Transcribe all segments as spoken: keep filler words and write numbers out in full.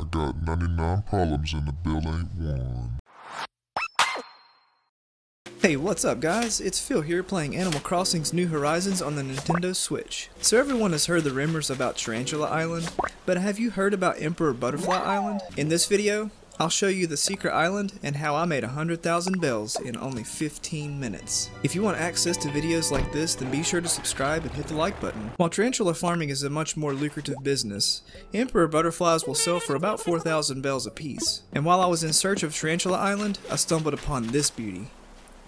I got ninety-nine problems and the bill ain't one. Hey, what's up guys? It's Phil here playing Animal Crossing's New Horizons on the Nintendo Switch. So everyone has heard the rumors about Tarantula Island, but have you heard about Emperor Butterfly Island? In this video, I'll show you the secret island and how I made one hundred thousand bells in only fifteen minutes. If you want access to videos like this, then be sure to subscribe and hit the like button. While tarantula farming is a much more lucrative business, emperor butterflies will sell for about four thousand bells apiece. And while I was in search of Tarantula Island, I stumbled upon this beauty.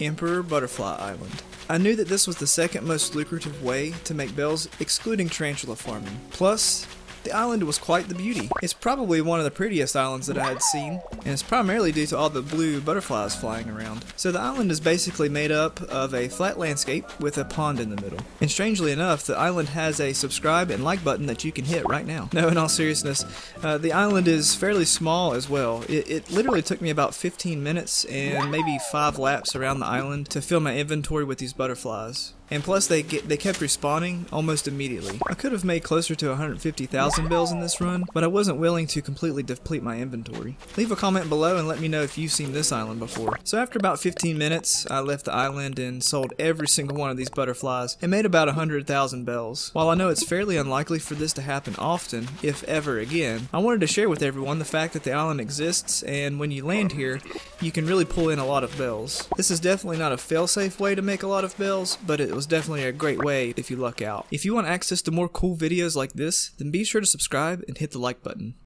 Emperor Butterfly Island. I knew that this was the second most lucrative way to make bells, excluding tarantula farming. Plus, the island was quite the beauty. It's probably one of the prettiest islands that I had seen, and it's primarily due to all the blue butterflies flying around. So the island is basically made up of a flat landscape with a pond in the middle. And strangely enough, the island has a subscribe and like button that you can hit right now. No, in all seriousness, uh, the island is fairly small as well. It, it literally took me about fifteen minutes and maybe five laps around the island to fill my inventory with these butterflies. And plus they get, they kept respawning almost immediately. I could have made closer to one hundred fifty thousand bells in this run, but I wasn't willing to completely deplete my inventory. Leave a comment below and let me know if you've seen this island before. So after about fifteen minutes, I left the island and sold every single one of these butterflies and made about one hundred thousand bells. While I know it's fairly unlikely for this to happen often, if ever again, I wanted to share with everyone the fact that the island exists, and when you land here, you can really pull in a lot of bells. This is definitely not a fail-safe way to make a lot of bells, but it was definitely a great way if you luck out. If you want access to more cool videos like this, then be sure to subscribe and hit the like button.